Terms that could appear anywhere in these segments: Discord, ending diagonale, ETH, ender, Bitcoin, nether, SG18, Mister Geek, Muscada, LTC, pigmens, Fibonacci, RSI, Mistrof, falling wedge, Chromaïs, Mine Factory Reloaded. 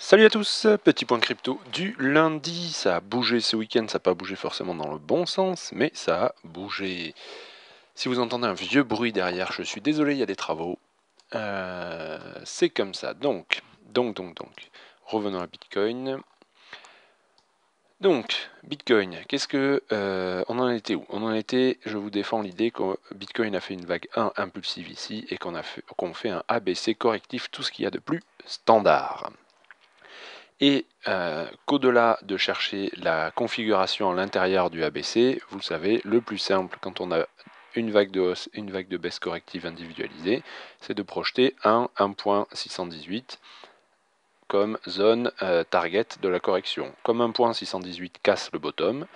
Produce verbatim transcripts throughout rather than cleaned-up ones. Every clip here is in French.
Salut à tous, petit point crypto du lundi. Ça a bougé ce week-end, ça n'a pas bougé forcément dans le bon sens, mais ça a bougé. Si vous entendez un vieux bruit derrière, je suis désolé, il y a des travaux. Euh, c'est comme ça. Donc, donc, donc, donc, revenons à Bitcoin. Donc, Bitcoin, qu'est-ce que... Euh, on en était où? On en était, je vous défends l'idée que Bitcoin a fait une vague un impulsive ici et qu'on a fait, qu'on fait un A B C correctif, tout ce qu'il y a de plus standard. Et euh, qu'au-delà de chercher la configuration à l'intérieur du A B C, vous le savez, le plus simple quand on a une vague de hausse et une vague de baisse corrective individualisée, c'est de projeter un un virgule six cent dix-huit comme zone euh, target de la correction. Comme un virgule six cent dix-huit casse le bottom,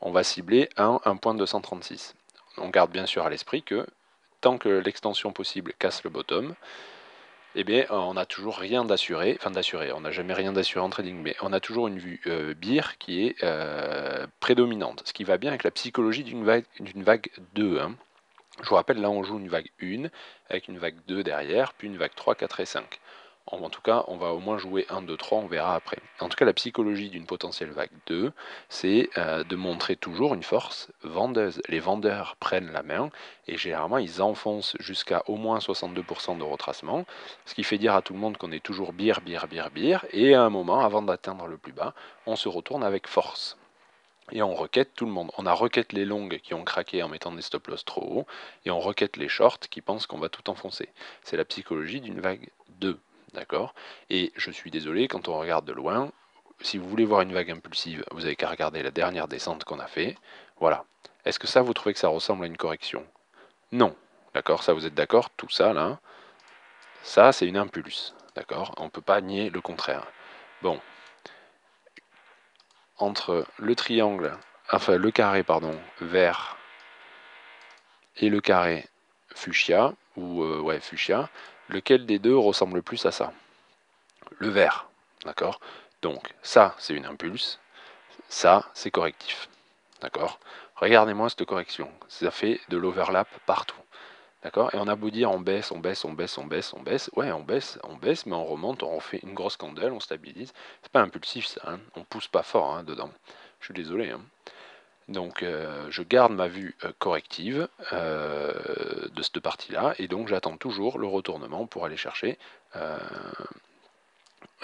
on va cibler un un virgule deux cent trente-six. On garde bien sûr à l'esprit que tant que l'extension possible casse le bottom, eh bien, on n'a toujours rien d'assuré, enfin d'assuré, on n'a jamais rien d'assuré en trading, mais on a toujours une vue euh, bear qui est euh, prédominante, ce qui va bien avec la psychologie d'une vague, d'une vague deux. Hein. Je vous rappelle, là on joue une vague un, avec une vague deux derrière, puis une vague trois, quatre et cinq. En, en tout cas, on va au moins jouer un, deux, trois, on verra après. En tout cas, la psychologie d'une potentielle vague deux, c'est euh, de montrer toujours une force vendeuse. Les vendeurs prennent la main et généralement, ils enfoncent jusqu'à au moins soixante-deux pour cent de retracement, ce qui fait dire à tout le monde qu'on est toujours bear, bear, bear, bear, et à un moment, avant d'atteindre le plus bas, on se retourne avec force. Et on requête tout le monde. On a requête les longues qui ont craqué en mettant des stop loss trop hauts, et on requête les shorts qui pensent qu'on va tout enfoncer. C'est la psychologie d'une vague deux. D'accord. Et je suis désolé, quand on regarde de loin, si vous voulez voir une vague impulsive, vous n'avez qu'à regarder la dernière descente qu'on a fait. Voilà. Est-ce que ça, vous trouvez que ça ressemble à une correction? Non. D'accord. Ça, vous êtes d'accord? Tout ça, là, ça, c'est une impulse. D'accord. On ne peut pas nier le contraire. Bon. Entre le triangle, enfin le carré, pardon, vert et le carré fuchsia, ou euh, ouais, fuchsia, lequel des deux ressemble le plus à ça? Le vert, d'accord? Donc, ça, c'est une impulse. Ça, c'est correctif, d'accord? Regardez-moi cette correction. Ça fait de l'overlap partout, d'accord? Et on a beau dire, on baisse, on baisse, on baisse, on baisse, on baisse. Ouais, on baisse, on baisse, mais on remonte, on refait une grosse candelle, on stabilise. C'est pas impulsif, ça, hein? On pousse pas fort, hein, dedans. Je suis désolé, hein? Donc, euh, je garde ma vue euh, corrective euh, de cette partie-là, et donc j'attends toujours le retournement pour aller chercher euh,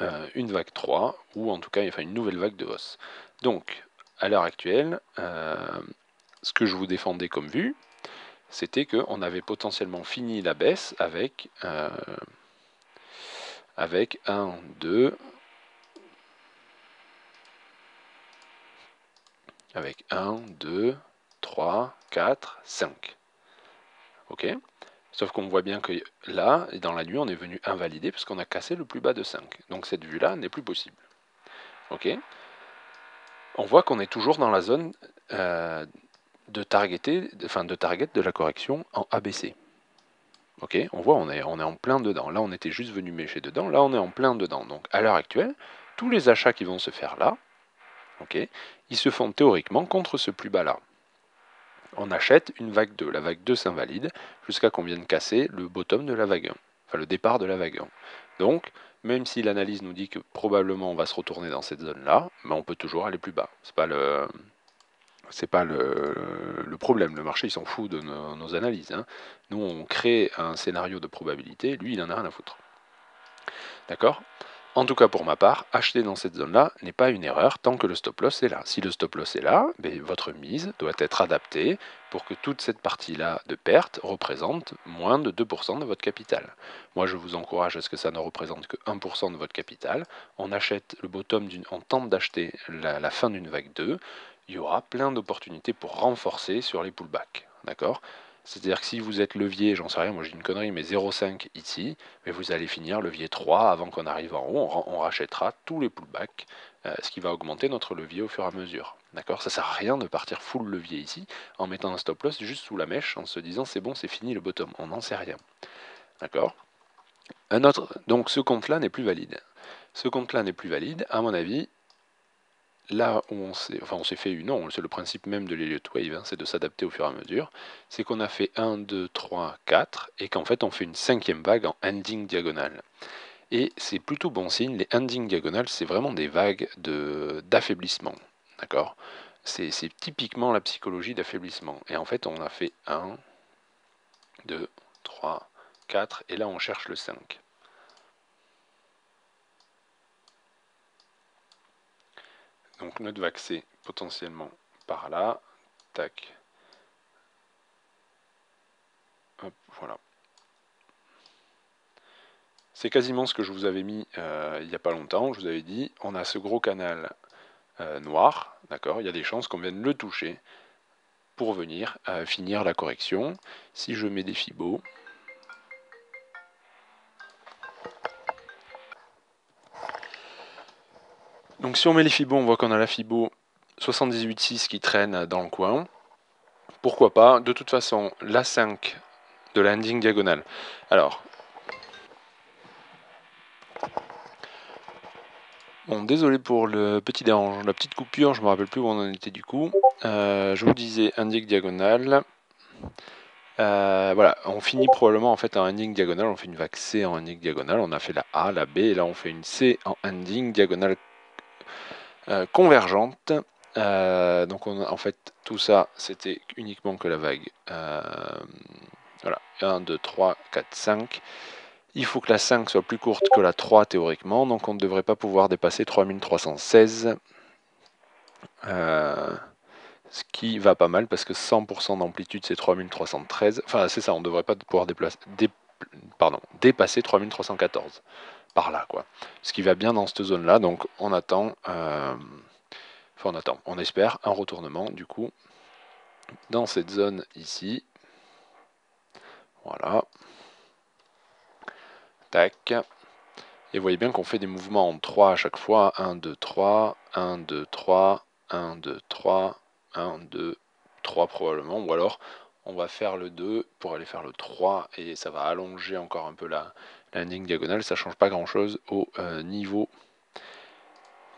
euh, une vague trois, ou en tout cas enfin, une nouvelle vague de hausse. Donc, à l'heure actuelle, euh, ce que je vous défendais comme vue, c'était qu'on avait potentiellement fini la baisse avec, euh, avec un, deux... avec un, deux, trois, quatre, cinq. Ok. Sauf qu'on voit bien que là, dans la nuit, on est venu invalider parce qu'on a cassé le plus bas de cinq. Donc cette vue-là n'est plus possible. Ok. On voit qu'on est toujours dans la zone euh, de, targeté, de, fin, de target de la correction en A B C. Ok. On voit, on est, on est en plein dedans. Là, on était juste venu mècher dedans. Là, on est en plein dedans. Donc à l'heure actuelle, tous les achats qui vont se faire là, okay, ils se font théoriquement contre ce plus bas-là. On achète une vague deux. La vague deux s'invalide jusqu'à qu'on vienne casser le bottom de la vague un. Enfin, le départ de la vague un. Donc, même si l'analyse nous dit que probablement on va se retourner dans cette zone-là, mais on peut toujours aller plus bas. C'est pas le... C'est pas le, le problème. Le marché, il s'en fout de nos, nos analyses, hein. Nous, on crée un scénario de probabilité. Lui, il en a rien à foutre. D'accord ? En tout cas, pour ma part, acheter dans cette zone-là n'est pas une erreur tant que le stop-loss est là. Si le stop-loss est là, ben, votre mise doit être adaptée pour que toute cette partie-là de perte représente moins de deux pour cent de votre capital. Moi, je vous encourage à ce que ça ne représente que un pour cent de votre capital. On achète le bottom, d'une, on tente d'acheter la, la fin d'une vague deux. Il y aura plein d'opportunités pour renforcer sur les pullbacks. D'accord ? C'est-à-dire que si vous êtes levier, j'en sais rien, moi j'ai une connerie, mais zéro virgule cinq ici, mais vous allez finir levier trois avant qu'on arrive en haut, on, on rachètera tous les pullbacks, euh, ce qui va augmenter notre levier au fur et à mesure. D'accord ? Ça ne sert à rien de partir full levier ici, en mettant un stop loss juste sous la mèche, en se disant c'est bon, c'est fini le bottom, on n'en sait rien. D'accord ? Un autre, donc ce compte-là n'est plus valide. Ce compte-là n'est plus valide, à mon avis. Là où on s'est enfin on s'est fait une, non, c'est le principe même de l'Elliott Wave, hein, c'est de s'adapter au fur et à mesure, c'est qu'on a fait un, deux, trois, quatre, et qu'en fait on fait une cinquième vague en ending diagonale. et c'est plutôt bon signe. Les ending diagonales, c'est vraiment des vagues de d'affaiblissement, d'accord? C'est typiquement la psychologie d'affaiblissement. Et en fait, on a fait un, deux, trois, quatre, et là on cherche le cinq. Donc notre vague, c'est potentiellement par là, tac, hop, voilà. C'est quasiment ce que je vous avais mis euh, il n'y a pas longtemps. Je vous avais dit, on a ce gros canal euh, noir, d'accord. Il y a des chances qu'on vienne le toucher pour venir euh, finir la correction. Si je mets des fibos, donc si on met les fibos, on voit qu'on a la fibo soixante-dix-huit virgule six qui traîne dans le coin. Pourquoi pas? De toute façon, la cinq de la ending diagonale. Alors, bon, désolé pour le petit dérange, la petite coupure, je ne me rappelle plus où on en était du coup. Euh, je vous disais ending diagonale. Euh, voilà, on finit probablement en fait en ending diagonale. On fait une vague C en ending diagonale. On a fait la A, la B, et là on fait une C en ending diagonale euh, convergente. Euh, donc on a, en fait tout ça, c'était uniquement que la vague. Euh, voilà, un, deux, trois, quatre, cinq. Il faut que la cinq soit plus courte que la trois théoriquement, donc on ne devrait pas pouvoir dépasser trois mille trois cent seize, euh, ce qui va pas mal parce que cent pour cent d'amplitude c'est trois mille trois cent treize, enfin c'est ça, on ne devrait pas pouvoir déplacer, dé, pardon, dépasser trois mille trois cent quatorze, par là quoi, ce qui va bien dans cette zone là, donc on attend, euh, enfin on attend, on espère un retournement du coup, dans cette zone ici, voilà. Tac. Et vous voyez bien qu'on fait des mouvements en trois à chaque fois. un, deux, trois, un, deux, trois, un, deux, trois, un, deux, trois probablement. Ou alors on va faire le deux pour aller faire le trois et ça va allonger encore un peu la ending diagonale. Ça ne change pas grand chose au euh, niveau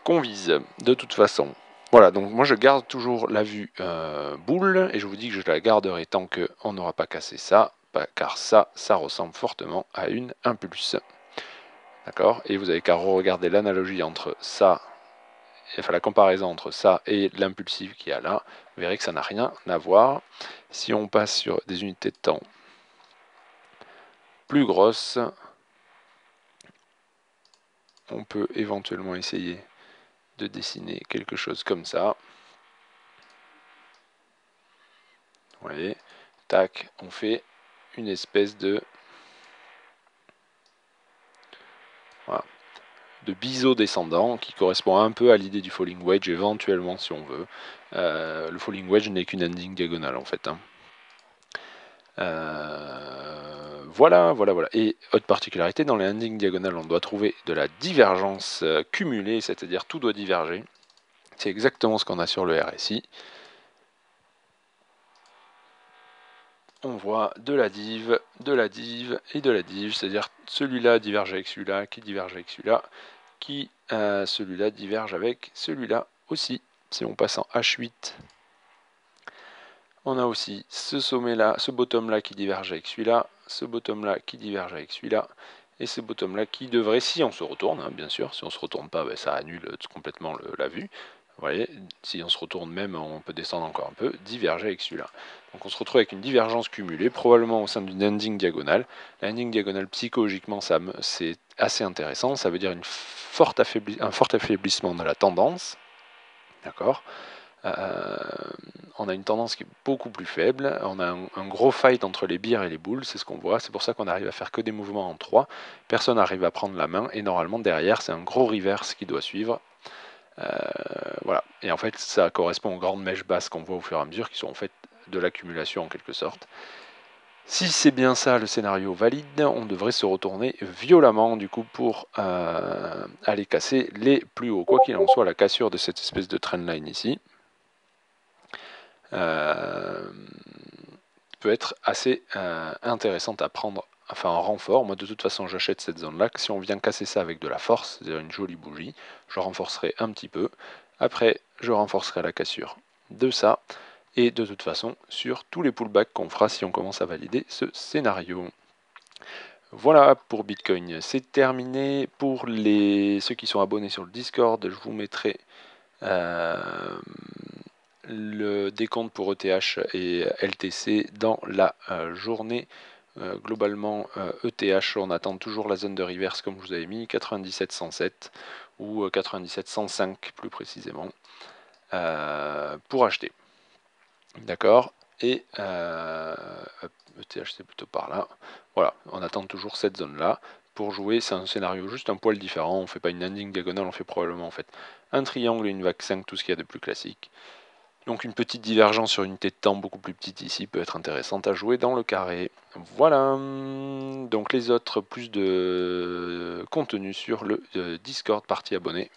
qu'on vise de toute façon. Voilà, donc moi je garde toujours la vue euh, boule et je vous dis que je la garderai tant qu'on n'aura pas cassé ça. Car ça, ça ressemble fortement à une impulse. D'accord? Et vous n'avez qu'à regarder l'analogie entre ça, enfin la comparaison entre ça et l'impulsive qu'il y a là. Vous verrez que ça n'a rien à voir. Si on passe sur des unités de temps plus grosses, on peut éventuellement essayer de dessiner quelque chose comme ça. Vous voyez? Tac, on fait une espèce de, voilà, de biseau descendant qui correspond un peu à l'idée du falling wedge éventuellement si on veut. Euh, le falling wedge n'est qu'une ending diagonale en fait. Hein. Euh, voilà, voilà, voilà. Et autre particularité, dans les ending diagonales, on doit trouver de la divergence cumulée, c'est-à-dire tout doit diverger. C'est exactement ce qu'on a sur le R S I. On voit de la div, de la div et de la div, c'est-à-dire celui-là diverge avec celui-là, qui diverge avec celui-là, qui euh, celui-là diverge avec celui-là aussi. Si on passe en H huit, on a aussi ce sommet-là, ce bottom-là qui diverge avec celui-là, ce bottom-là qui diverge avec celui-là, et ce bottom-là qui devrait, si on se retourne, hein, bien sûr, si on ne se retourne pas, ben, ça annule complètement le, la vue. Vous voyez, si on se retourne même, on peut descendre encore un peu, diverger avec celui-là. Donc on se retrouve avec une divergence cumulée, probablement au sein d'une ending diagonale. La ending diagonale, psychologiquement, c'est assez intéressant. Ça veut dire une forte affaibli- un fort affaiblissement de la tendance. D'accord ? Euh, on a une tendance qui est beaucoup plus faible, on a un, un gros fight entre les bires et les boules, c'est ce qu'on voit, c'est pour ça qu'on arrive à faire que des mouvements en trois. Personne n'arrive à prendre la main, et normalement derrière, c'est un gros reverse qui doit suivre. Euh, voilà, et en fait ça correspond aux grandes mèches basses qu'on voit au fur et à mesure qui sont en fait de l'accumulation en quelque sorte. Si c'est bien ça le scénario valide, on devrait se retourner violemment du coup pour euh, aller casser les plus hauts, quoi qu'il en soit. La cassure de cette espèce de trendline ici euh, peut être assez euh, intéressante à prendre, enfin en renfort. Moi de toute façon j'achète cette zone là, si on vient casser ça avec de la force, c'est-à-dire une jolie bougie, je renforcerai un petit peu, après je renforcerai la cassure de ça, et de toute façon sur tous les pullbacks qu'on fera si on commence à valider ce scénario. Voilà pour Bitcoin, c'est terminé. Pour les ceux qui sont abonnés sur le Discord, je vous mettrai euh, le décompte pour E T H et L T C dans la euh, journée. Euh, globalement, euh, E T H, on attend toujours la zone de reverse comme je vous avais mis, quatre-vingt-dix-sept cent sept ou euh, quatre-vingt-dix-sept cent cinq plus précisément, euh, pour acheter. D'accord. Et euh, E T H, c'est plutôt par là. Voilà, on attend toujours cette zone-là. Pour jouer, c'est un scénario juste un poil différent. On ne fait pas une ending diagonale, on fait probablement en fait un triangle et une vague cinq, tout ce qu'il y a de plus classique. Donc une petite divergence sur une unité de temps beaucoup plus petite ici peut être intéressante à jouer dans le carré. Voilà, donc les autres, plus de contenu sur le Discord, partie abonnée.